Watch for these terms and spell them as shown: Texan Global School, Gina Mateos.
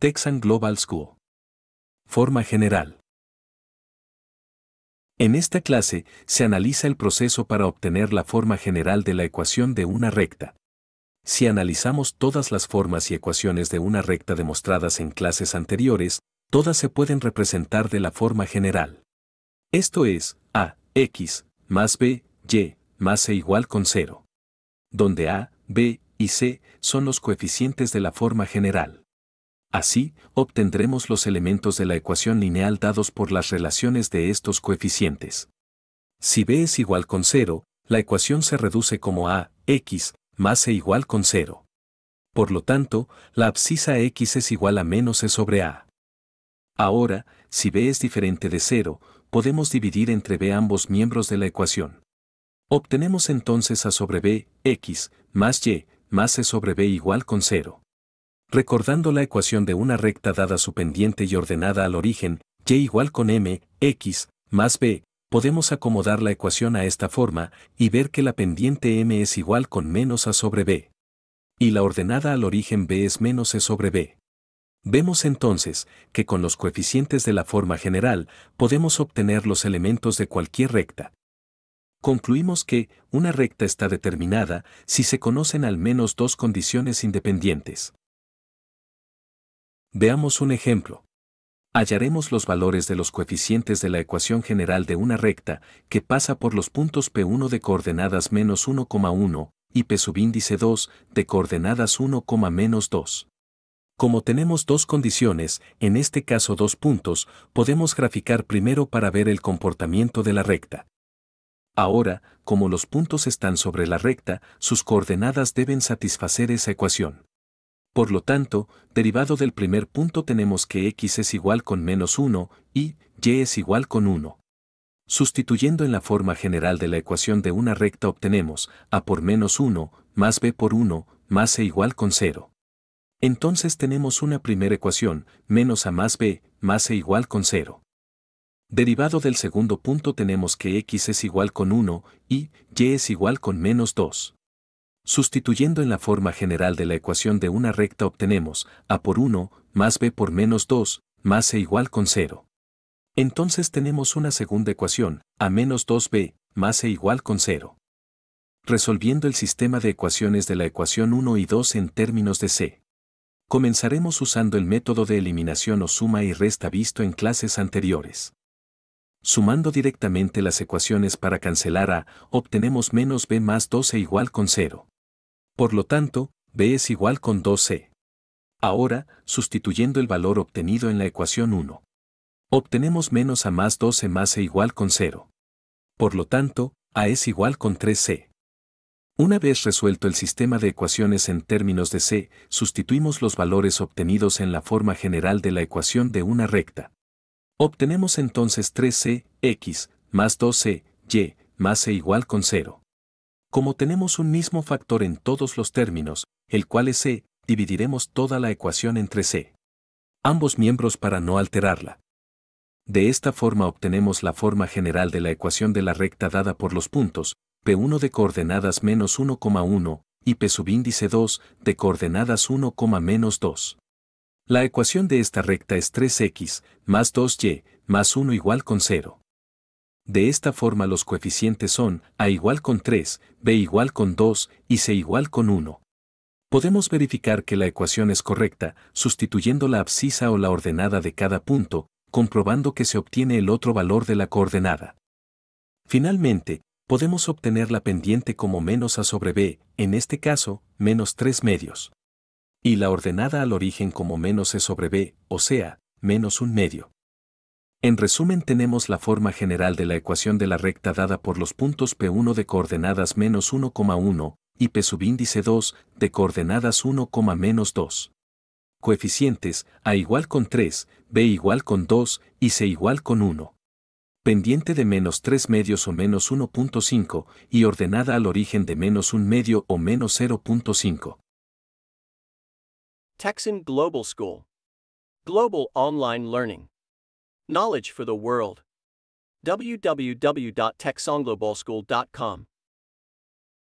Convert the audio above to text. Texan Global School. Forma general. En esta clase, se analiza el proceso para obtener la forma general de la ecuación de una recta. Si analizamos todas las formas y ecuaciones de una recta demostradas en clases anteriores, todas se pueden representar de la forma general. Esto es, ax más by más c igual con 0. Donde a, b y c son los coeficientes de la forma general. Así, obtendremos los elementos de la ecuación lineal dados por las relaciones de estos coeficientes. Si b es igual con 0, la ecuación se reduce como a x más c igual con 0. Por lo tanto, la abscisa x es igual a menos c sobre a. Ahora, si b es diferente de 0, podemos dividir entre b ambos miembros de la ecuación. Obtenemos entonces a sobre b, x más y más c sobre b igual con 0. Recordando la ecuación de una recta dada su pendiente y ordenada al origen, y igual con m, x, más b, podemos acomodar la ecuación a esta forma y ver que la pendiente m es igual con menos a sobre b. Y la ordenada al origen b es menos c sobre b. Vemos entonces que con los coeficientes de la forma general podemos obtener los elementos de cualquier recta. Concluimos que una recta está determinada si se conocen al menos dos condiciones independientes. Veamos un ejemplo. Hallaremos los valores de los coeficientes de la ecuación general de una recta que pasa por los puntos P1 de coordenadas menos 1,1 y P subíndice 2 de coordenadas 1,-2. Como tenemos dos condiciones, en este caso dos puntos, podemos graficar primero para ver el comportamiento de la recta. Ahora, como los puntos están sobre la recta, sus coordenadas deben satisfacer esa ecuación. Por lo tanto, derivado del primer punto tenemos que x es igual con menos 1 y es igual con 1. Sustituyendo en la forma general de la ecuación de una recta obtenemos a por menos 1 más b por 1 más c igual con 0. Entonces tenemos una primera ecuación, menos a más b más c igual con 0. Derivado del segundo punto tenemos que x es igual con 1 y es igual con menos 2. Sustituyendo en la forma general de la ecuación de una recta obtenemos a por 1 más b por menos 2 más c igual con 0. Entonces tenemos una segunda ecuación, a menos 2b más c igual con 0. Resolviendo el sistema de ecuaciones de la ecuación 1 y 2 en términos de c. Comenzaremos usando el método de eliminación o suma y resta visto en clases anteriores. Sumando directamente las ecuaciones para cancelar a, obtenemos menos b más 2c igual con 0. Por lo tanto, b es igual con 2c. Ahora, sustituyendo el valor obtenido en la ecuación 1, obtenemos menos a más 2c más c igual con 0. Por lo tanto, a es igual con 3c. Una vez resuelto el sistema de ecuaciones en términos de c, sustituimos los valores obtenidos en la forma general de la ecuación de una recta. Obtenemos entonces 3c, x, más 2c, y, más c igual con 0. Como tenemos un mismo factor en todos los términos, el cual es c, dividiremos toda la ecuación entre c. Ambos miembros para no alterarla. De esta forma obtenemos la forma general de la ecuación de la recta dada por los puntos, p1 de coordenadas menos 1,1 y p subíndice 2 de coordenadas 1,-2. La ecuación de esta recta es 3x más 2y más 1 igual con 0. De esta forma los coeficientes son a igual con 3, b igual con 2 y c igual con 1. Podemos verificar que la ecuación es correcta, sustituyendo la abscisa o la ordenada de cada punto, comprobando que se obtiene el otro valor de la coordenada. Finalmente, podemos obtener la pendiente como menos a sobre b, en este caso, menos 3/2. Y la ordenada al origen como menos c sobre b, o sea, menos 1/2. En resumen tenemos la forma general de la ecuación de la recta dada por los puntos p1 de coordenadas menos 1,1 y p subíndice 2 de coordenadas 1,-2. Coeficientes, a igual con 3, b igual con 2 y c igual con 1. Pendiente de menos 3/2 o menos 1,5 y ordenada al origen de menos 1/2 o menos 0,5. Texan Global School. Global online learning. Knowledge for the world. www.texanglobalschool.com